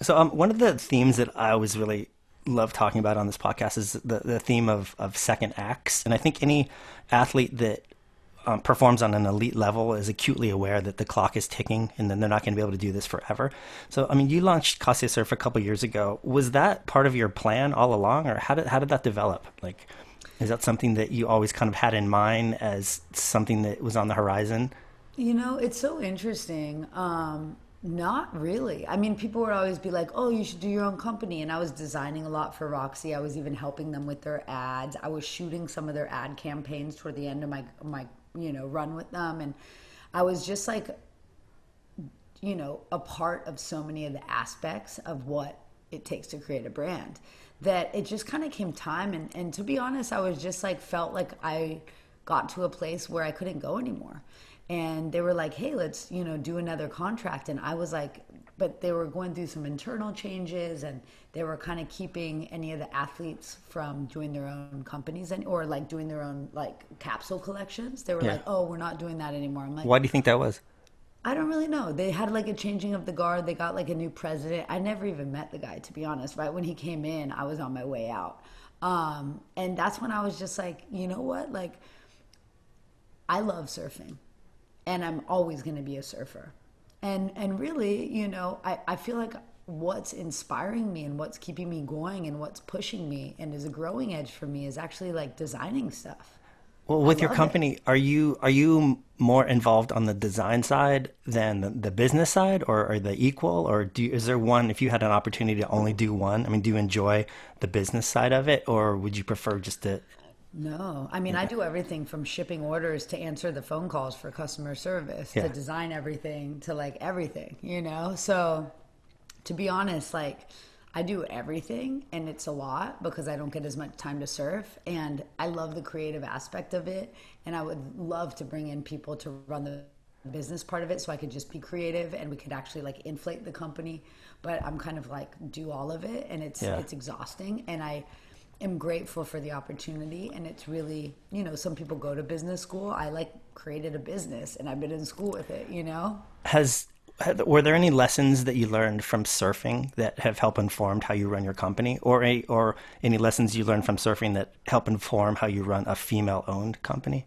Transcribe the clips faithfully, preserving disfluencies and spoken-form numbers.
So um, one of the themes that I always really love talking about on this podcast is the, the theme of, of second acts. And I think any athlete that um, performs on an elite level is acutely aware that the clock is ticking and then they're not going to be able to do this forever. So, I mean, you launched Kassia Surf a couple of years ago. Was that part of your plan all along, or how did, how did that develop? Like, is that something that you always kind of had in mind as something that was on the horizon? You know, it's so interesting. Um, Not really. I mean, people would always be like, oh, you should do your own company. And I was designing a lot for Roxy. I was even helping them with their ads. I was shooting some of their ad campaigns toward the end of my, my you know, run with them. And I was just like, you know, a part of so many of the aspects of what it takes to create a brand that it just kind of came time. And, and to be honest, I was just like, felt like I got to a place where I couldn't go anymore. And they were like, hey, let's, you know, do another contract. And I was like, but they were going through some internal changes and they were kind of keeping any of the athletes from doing their own companies and or like doing their own like capsule collections. They were yeah. like, oh, we're not doing that anymore. I'm like, why do you think that was? I don't really know. They had like a changing of the guard. They got like a new president. I never even met the guy, to be honest. Right when he came in, I was on my way out. Um, and that's when I was just like, you know what? Like, I love surfing. And I'm always going to be a surfer. And and really, you know, I, I feel like what's inspiring me and what's keeping me going and what's pushing me and is a growing edge for me is actually like designing stuff. Well, with your company, it. are you are you more involved on the design side than the, the business side, or are they equal? Or do you, is there one, if you had an opportunity to only do one, I mean, do you enjoy the business side of it, or would you prefer just to... No, I mean, yeah. I do everything from shipping orders to answer the phone calls for customer service, yeah. to design everything, to like everything, you know? So to be honest, like I do everything, and it's a lot because I don't get as much time to surf, and I love the creative aspect of it. And I would love to bring in people to run the business part of it so I could just be creative and we could actually like inflate the company, but I'm kind of like do all of it, and it's, yeah. it's exhausting. And I, I'm grateful for the opportunity, and it's really, you know, some people go to business school. I like created a business and I've been in school with it, you know. Has, were there any lessons that you learned from surfing that have helped informed how you run your company, or a, or any lessons you learned from surfing that help inform how you run a female owned company?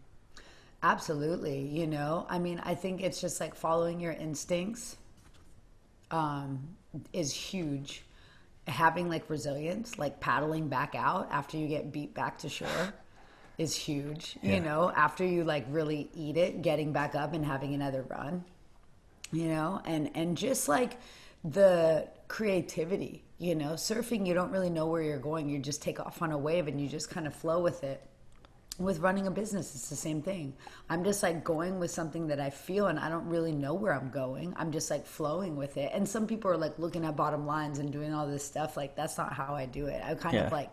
Absolutely. You know, I mean, I think it's just like following your instincts um, is huge. Having like resilience, like paddling back out after you get beat back to shore is huge, yeah. you know, after you like really eat it, getting back up and having another run, you know, and, and just like the creativity, you know, surfing, you don't really know where you're going. You just take off on a wave and you just kind of flow with it. With running a business, it's the same thing. I'm just like going with something that I feel, and I don't really know where I'm going. I'm just like flowing with it. And some people are like looking at bottom lines and doing all this stuff. Like, that's not how I do it. I kind yeah. of like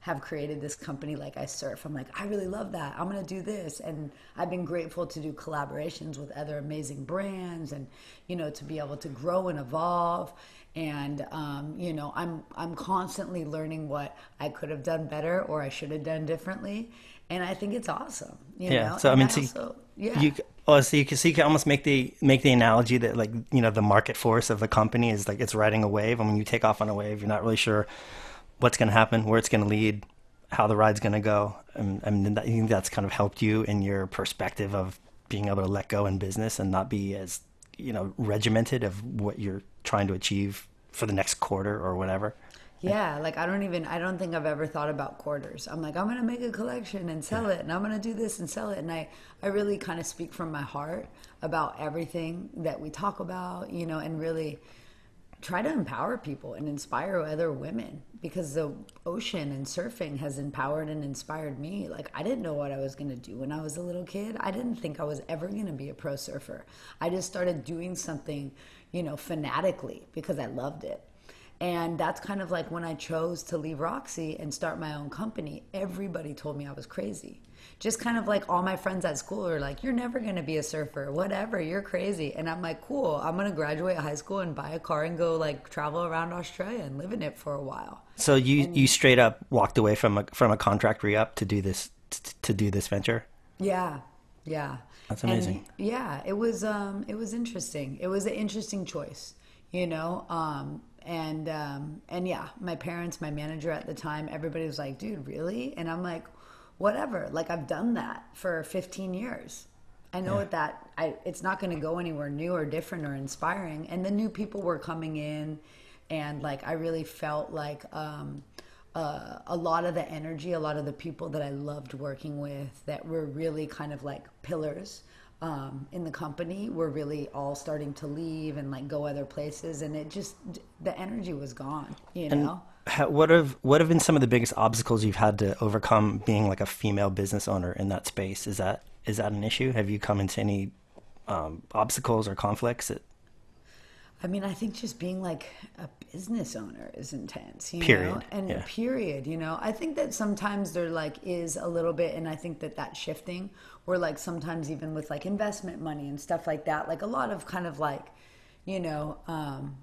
have created this company like I surf. I'm like, I really love that. I'm going to do this. And I've been grateful to do collaborations with other amazing brands and, you know, to be able to grow and evolve. And, um, you know, I'm, I'm constantly learning what I could have done better or I should have done differently. And I think it's awesome. You yeah. know? So, I mean, so, also, you, yeah. you, oh, so you can, so you can almost make the, make the analogy that like, you know, the market force of the company is like, it's riding a wave. And when you take off on a wave, you're not really sure what's going to happen, where it's going to lead, how the ride's going to go. And, and that, you think that's kind of helped you in your perspective of being able to let go in business and not be as, you know, regimented of what you're trying to achieve for the next quarter or whatever. Yeah, like I don't even, I don't think I've ever thought about quarters. I'm like, I'm going to make a collection and sell it, and I'm going to do this and sell it. And I, I really kind of speak from my heart about everything that we talk about, you know, and really try to empower people and inspire other women, because the ocean and surfing has empowered and inspired me. Like, I didn't know what I was going to do when I was a little kid. I didn't think I was ever going to be a pro surfer. I just started doing something, you know, fanatically because I loved it. And that's kind of like when I chose to leave Roxy and start my own company, everybody told me I was crazy. Just kind of like all my friends at school are like, you're never going to be a surfer, whatever, you're crazy. And I'm like, cool, I'm going to graduate high school and buy a car and go like travel around Australia and live in it for a while. So you, and, you straight up walked away from a, from a contract re-up to do this, to, to do this venture? Yeah. Yeah. That's amazing. And yeah. It was, um, it was interesting. It was an interesting choice, you know, um, And, um, and yeah, my parents, my manager at the time, everybody was like, dude, really? And I'm like, whatever. Like, I've done that for fifteen years. I know yeah. what that, I, it's not going to go anywhere new or different or inspiring. And the new people were coming in. And like, I really felt like, um, uh, a lot of the energy, a lot of the people that I loved working with that were really kind of like pillars Um, in the company were really all starting to leave and like go other places, and it just, the energy was gone, you know? And what have, what have been some of the biggest obstacles you've had to overcome being like a female business owner in that space? Is that, is that an issue? Have you come into any um, obstacles or conflicts that... I mean, I think just being like a business owner is intense, you period. know, and yeah. period, you know, I think that sometimes there like is a little bit, and I think that that shifting, or like sometimes even with like investment money and stuff like that, like a lot of kind of like, you know, um,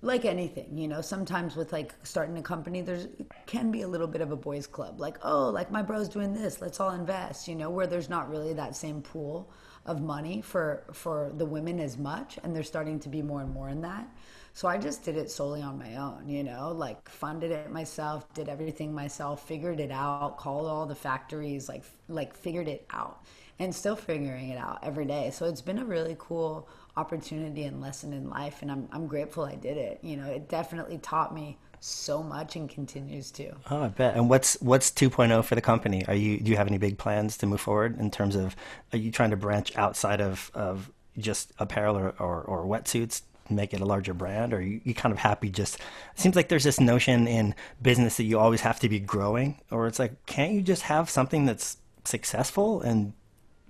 like anything, you know, sometimes with like starting a company, there's can be a little bit of a boys club, like, oh, like my bro's doing this, let's all invest, you know, where there's not really that same pool of money for, for the women as much. And they're starting to be more and more in that. So I just did it solely on my own, you know, like funded it myself, did everything myself, figured it out, called all the factories, like, like figured it out, and still figuring it out every day. So it's been a really cool opportunity and lesson in life. And I'm, I'm grateful I did it. You know, it definitely taught me so much and continues to. Oh, I bet. And what's, what's two point oh for the company? Are you, do you have any big plans to move forward in terms of, are you trying to branch outside of, of just apparel or, or, or wetsuits, make it a larger brand? Or are you, you kind of happy just, it seems like there's this notion in business that you always have to be growing, or it's like, can't you just have something that's successful and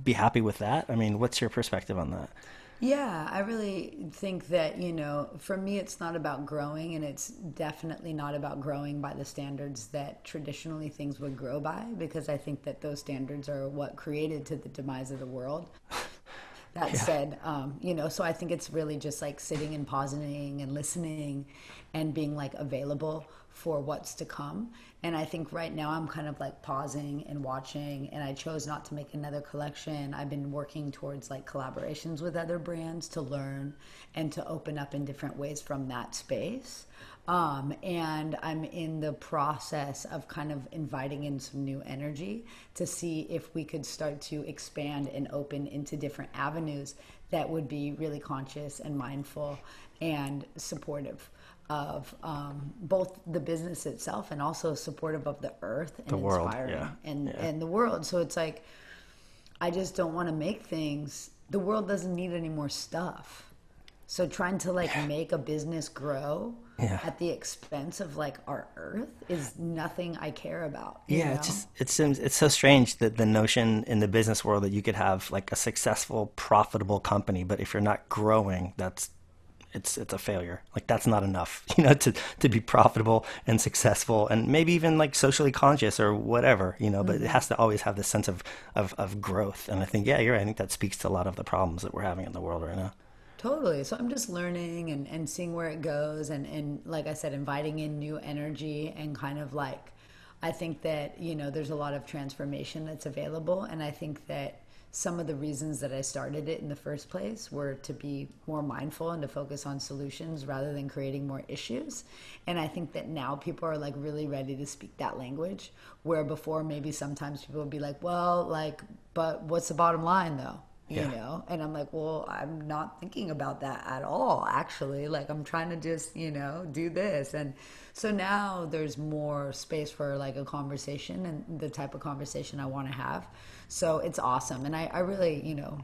be happy with that? I mean, what's your perspective on that? Yeah, I really think that, you know, for me, it's not about growing, and it's definitely not about growing by the standards that traditionally things would grow by, because I think that those standards are what created to the demise of the world. That yeah. said, um, you know, so I think it's really just like sitting and pausing and listening and being like available for what's to come. And I think right now I'm kind of like pausing and watching, and I chose not to make another collection. I've been working towards like collaborations with other brands to learn and to open up in different ways from that space. Um, and I'm in the process of kind of inviting in some new energy to see if we could start to expand and open into different avenues that would be really conscious and mindful and supportive of um, both the business itself and also supportive of the earth and the world, inspiring yeah. And, yeah. and the world. So it's like, I just don't want to make things, the world doesn't need any more stuff. So trying to like yeah. make a business grow yeah. at the expense of like our earth is nothing I care about. Yeah, it's just, it seems, it's so strange that the notion in the business world that you could have like a successful, profitable company, but if you're not growing, that's it's it's a failure. Like that's not enough, you know, to, to be profitable and successful and maybe even like socially conscious or whatever, you know, mm-hmm. but it has to always have this sense of, of, of growth. And I think, yeah, you're right. I think that speaks to a lot of the problems that we're having in the world right now. Totally. So I'm just learning and, and seeing where it goes. And, and like I said, inviting in new energy and kind of like, I think that, you know, there's a lot of transformation that's available. And I think that some of the reasons that I started it in the first place were to be more mindful and to focus on solutions rather than creating more issues. And I think that now people are like really ready to speak that language, where before maybe sometimes people would be like, well, like, but what's the bottom line though? You yeah. know, and I'm like, well, I'm not thinking about that at all, actually. Like, I'm trying to just, you know, do this. And so now there's more space for like a conversation and the type of conversation I want to have. So it's awesome. And I, I really, you know,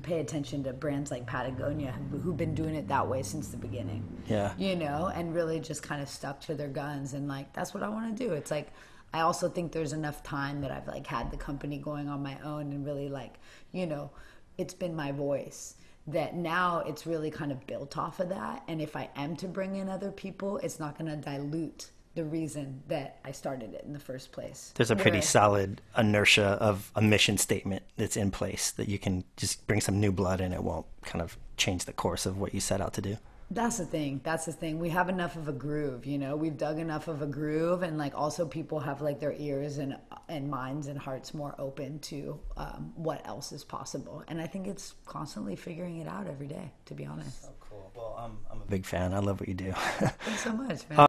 pay attention to brands like Patagonia, who've been doing it that way since the beginning. Yeah. You know, and really just kind of stuck to their guns. And like, that's what I want to do. It's like, I also think there's enough time that I've like had the company going on my own and really like, you know, it's been my voice, that now it's really kind of built off of that. And if I am to bring in other people, it's not going to dilute the reason that I started it in the first place. There's a pretty Where, solid inertia of a mission statement that's in place that you can just bring some new blood in. It won't kind of change the course of what you set out to do. That's the thing. That's the thing. We have enough of a groove, you know, we've dug enough of a groove, and like also people have like their ears and and minds and hearts more open to um, what else is possible. And I think it's constantly figuring it out every day, to be honest. So cool. Well, I'm, I'm a big fan. I love what you do. Thanks so much, man. Um,